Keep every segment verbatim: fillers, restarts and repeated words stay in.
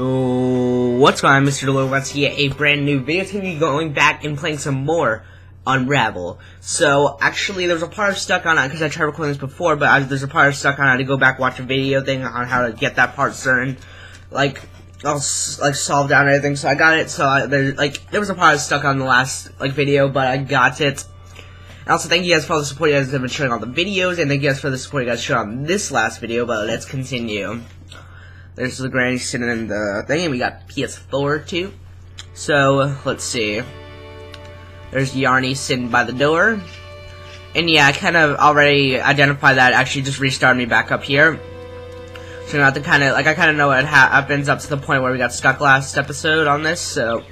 What's going on, Mister Lowrats here, a brand new video. Today going back and playing some more Unravel. So, actually, there's a part I was stuck on, because I tried recording this before, but I, there's a part I was stuck on, I had to go back watch a video thing on how to get that part certain, like, all, like, solved out and everything, so I got it, so I, there, like, there was a part I was stuck on the last, like, video, but I got it. And also, thank you guys for all the support you guys have been showing on the videos, and thank you guys for the support you guys showed on this last video, but let's continue. There's the granny sitting in the thing, and we got P S four too. So, let's see. There's Yarny sitting by the door. And yeah, I kind of already identified that. Actually just restarted me back up here. So now to kind of, like, I kind of know what happens up to the point where we got stuck last episode on this, so.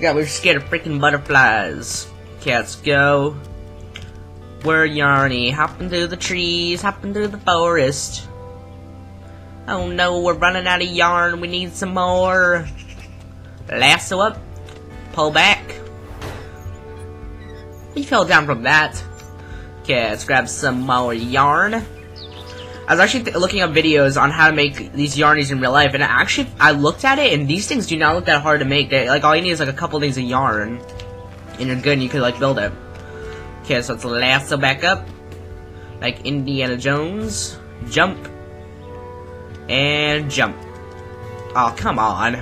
Yeah, we're scared of freaking butterflies. Okay, let's go. We're Yarny, hopping through the trees, hopping through the forest. Oh no, we're running out of yarn, we need some more. Lasso up, pull back. We fell down from that. Okay, let's grab some more yarn. I was actually th looking up videos on how to make these yarnies in real life, and I actually, I looked at it, and these things do not look that hard to make. They, like, all you need is like a couple things of yarn, and you're good, and you could like build it. Okay, so let's lasso back up, like Indiana Jones, jump. And jump. Oh, come on.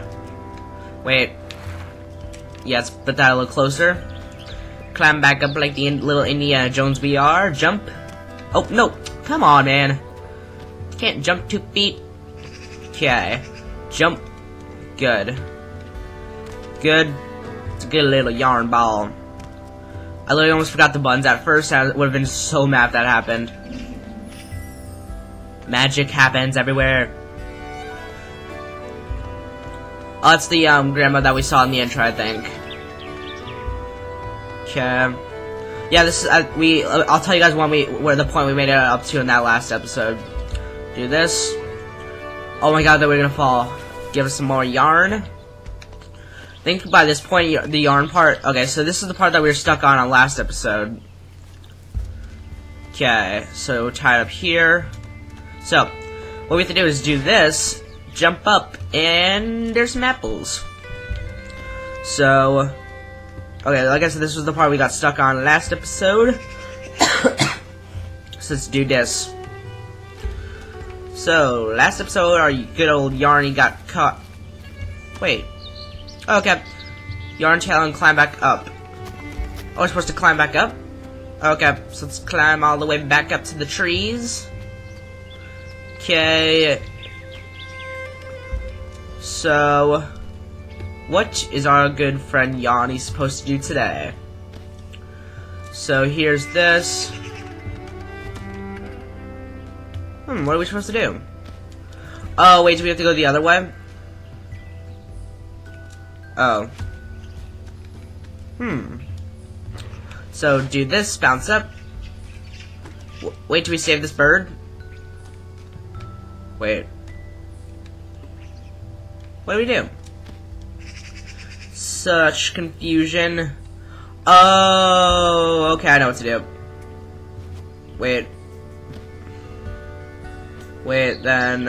Wait. Yes, put that a little closer. Climb back up like the in little Indiana Jones we are. Jump. Oh, no. Come on, man. Can't jump two feet. Okay. Jump. Good. Good. It's a good little yarn ball. I literally almost forgot the buttons at first. I would have been so mad if that happened. Magic happens everywhere. Oh, that's the um, grandma that we saw in the intro, I think. Okay. Yeah, this is uh, we. Uh, I'll tell you guys when we where the point we made it up to in that last episode. Do this. Oh my God, that we're gonna fall. Give us some more yarn. I think by this point the yarn part. Okay, so this is the part that we were stuck on on last episode. Okay, so tie it up here. So, what we have to do is do this, jump up, and there's some apples. So, okay, like I said, this was the part we got stuck on last episode. So let's do this. So, last episode, our good old Yarny got caught. Wait. Oh, okay. Yarn tail and climb back up. Oh, we're supposed to climb back up? Okay, so let's climb all the way back up to the trees. Okay, so what is our good friend Yarny supposed to do today? So here's this. Hmm, what are we supposed to do? Oh, wait, do we have to go the other way? Oh. Hmm. So do this, bounce up. W- wait, do we save this bird? Wait. What do we do? Such confusion. Oh, okay, I know what to do. Wait. Wait, then.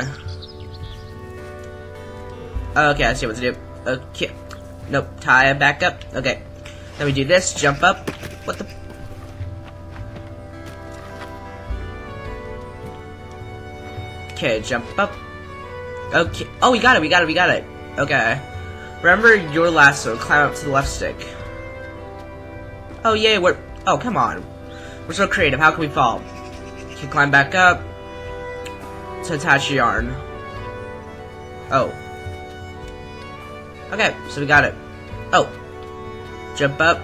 Okay, I see what to do. Okay. Nope, tie it back up. Okay. Then we do this, jump up. What the? Okay, jump up. Okay. Oh, we got it, we got it, we got it. Okay. Remember your lasso, climb up to the left stick. Oh, yay, we're... Oh, come on. We're so creative, how can we fall? You can climb back up to attach your yarn. Oh. Okay, so we got it. Oh. Jump up.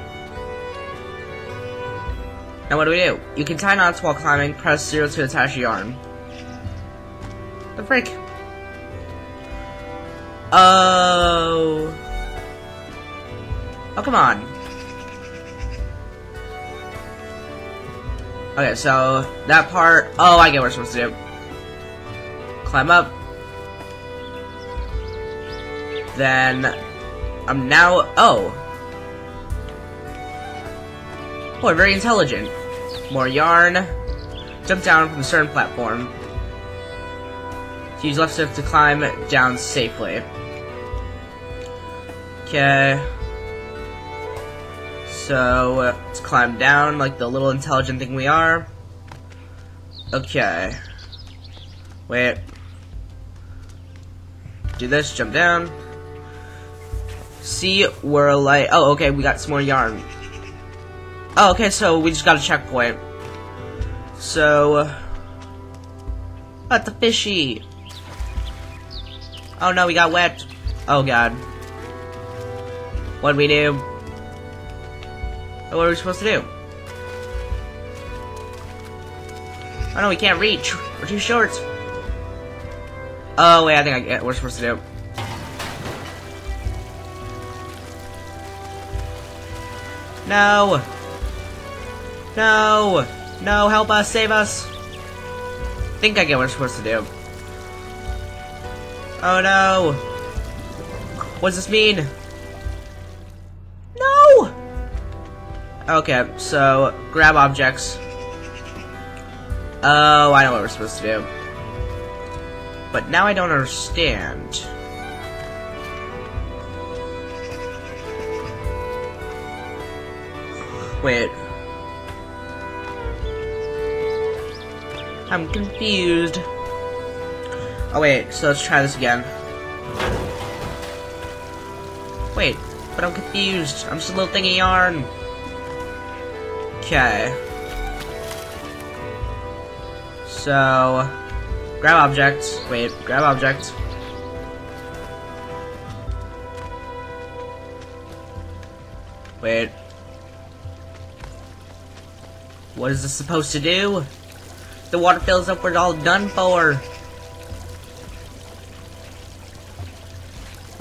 Now what do we do? You can tie knots while climbing, press zero to attach your yarn. The frick. Oh. Oh, come on. Okay, so that part. Oh, I get what we're supposed to do. Climb up. Then I'm now. Oh. Oh, we're very intelligent. More yarn. Jump down from a certain platform. So use left circle to climb down safely. Okay. So uh, let's climb down like the little intelligent thing we are. Okay. Wait. Do this, jump down. See, we're like, oh, okay, we got some more yarn. Oh, okay, so we just got a checkpoint. So, what the fishy? Oh no, we got wet. Oh god. What'd we do? What are we supposed to do? Oh no, we can't reach. We're too short. Oh wait, I think I get what we're supposed to do. No! No! No, help us, save us! I think I get what we're supposed to do. Oh no! What's this mean? No! Okay, so, grab objects. Oh, I know what we're supposed to do. But now I don't understand. Wait. I'm confused. Oh wait, so let's try this again. Wait, but I'm confused. I'm just a little thingy yarn. Okay. So... Grab objects. Wait, grab objects. Wait. What is this supposed to do? The water fills up, we're all done for.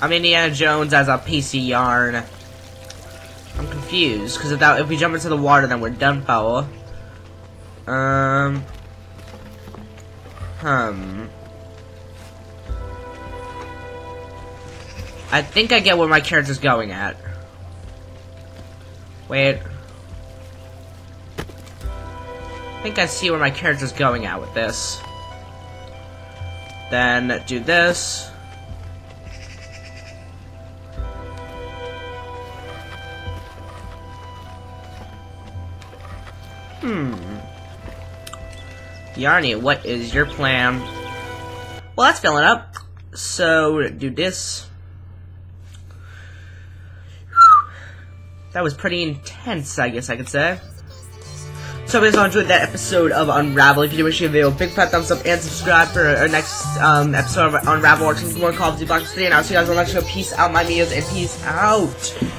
I'm Indiana Jones as a piece of yarn. I'm confused, because if, that, if we jump into the water, then we're done for. Um. Hmm. I think I get where my character's going at. Wait. I think I see where my character's going at with this. Then do this. Hmm. Yarny, what is your plan? Well, that's filling up. So, do this. That was pretty intense, I guess I could say. So, if you guys enjoyed that episode of Unravel, if you did, wish you a video, big fat thumbs up and subscribe for our next um, episode of Unravel, watching more Call of Duty Black Ops three, and I'll see you guys on the next show. Peace out, my amigos, and peace out!